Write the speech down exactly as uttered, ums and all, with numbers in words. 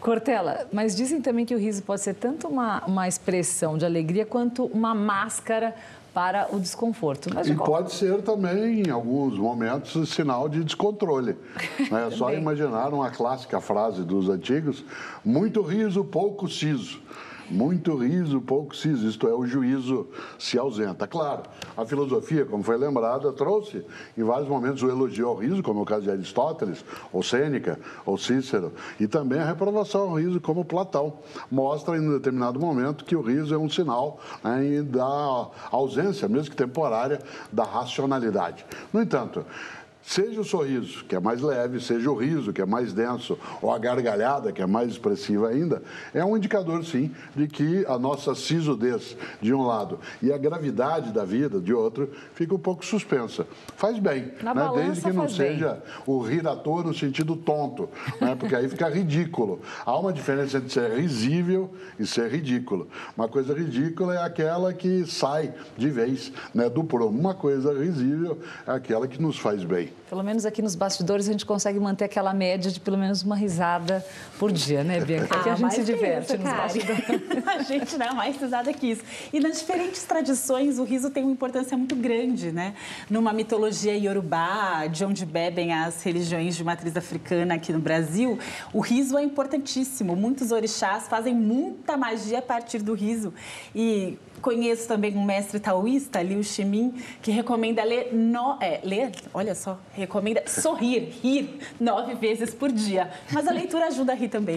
Cortella, mas dizem também que o riso pode ser tanto uma, uma expressão de alegria quanto uma máscara para o desconforto. Mas e qual... pode ser também, em alguns momentos, sinal de descontrole. É só imaginar uma clássica frase dos antigos, muito riso, pouco siso. Muito riso, pouco siso, isto é, o juízo se ausenta. Claro, a filosofia, como foi lembrada, trouxe em vários momentos o elogio ao riso, como é o caso de Aristóteles, ou Sêneca, ou Cícero, e também a reprovação ao riso, como Platão. Mostra em um determinado momento que o riso é um sinal, né, da ausência, mesmo que temporária, da racionalidade. No entanto, seja o sorriso, que é mais leve, seja o riso, que é mais denso, ou a gargalhada, que é mais expressiva ainda, é um indicador, sim, de que a nossa sisudez, de um lado, e a gravidade da vida, de outro, fica um pouco suspensa. Faz bem, né? Balança, desde que não seja bem. O rir à toa no sentido tonto, né? Porque aí fica ridículo. Há uma diferença entre ser risível e ser ridículo. Uma coisa ridícula é aquela que sai de vez, né, do prumo. Uma coisa risível é aquela que nos faz bem. Pelo menos aqui nos bastidores a gente consegue manter aquela média de pelo menos uma risada por dia, né, Bianca? Ah, que a gente se diverte isso, nos bastidores. A gente dá mais risada que isso. E nas diferentes tradições, o riso tem uma importância muito grande, né? Numa mitologia iorubá, de onde bebem as religiões de matriz africana aqui no Brasil, o riso é importantíssimo. Muitos orixás fazem muita magia a partir do riso. E conheço também um mestre taoísta, Liu Shimin, que recomenda ler... No... É, ler, olha só... Recomenda sorrir, rir, nove vezes por dia. Mas a leitura ajuda a rir também.